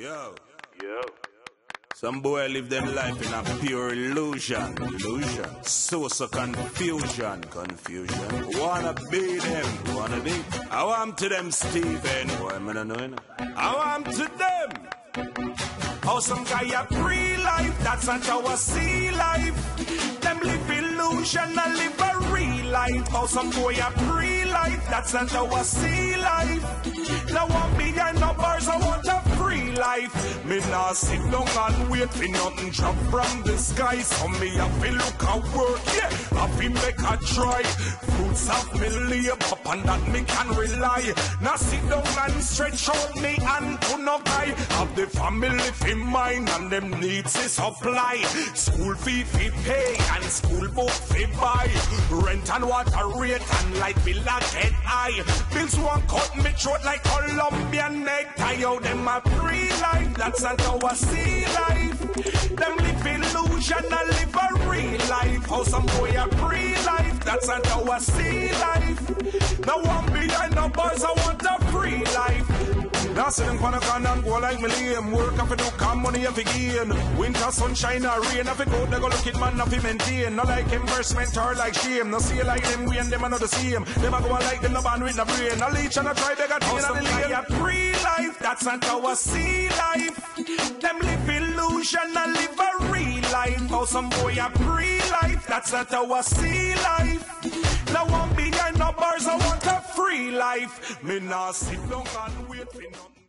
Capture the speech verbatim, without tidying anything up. Yo. Yo. Some boy live them life in a pure illusion. Illusion. So, so confusion. Confusion. Wanna be them. Wanna be. I want to them, Stephen. Boy, man, I know. I want to them. How some guy a pre-life. That's not our sea life. Them live illusion and live a real life. How some boy a pre-life. That's not our sea life. Now one million numbers. I want a free life. Me nah sit down and wait for nothing drop from the sky. So me have to look at work, yeah, have to make a try. Fruits of me labor, and that me can rely. Now sit down and stretch out me and to no guy. Have the family fi mine and them needs is supply. School fee fi pay and school book fi buy. Rent and water rate and light bill a get high. Bills won't cut me throat like Colombian necktie. How them a pre-life, that's not our sea life. Them live illusion and live a real life. How some boy a pre-life, that's not our sea life. Now one behind the bars, I want a free life. Now see them pan a can and go like me lame. Work have to do, come money have to gain. Winter, sunshine or rain, have to go, they go look it man, have to maintain. Not like embarrassment or like shame. No see like them, we and them are not the same. Them a go like them, no band with no brain. No leech and a try, they got things in the lane. How some boy a pre-life, that's not our sea life. Them live illusion and live a real life. How some boy a pre-life, that's not our sea life. Now one behind the bars, I want a free life. Me nah sit down and wait for nothing.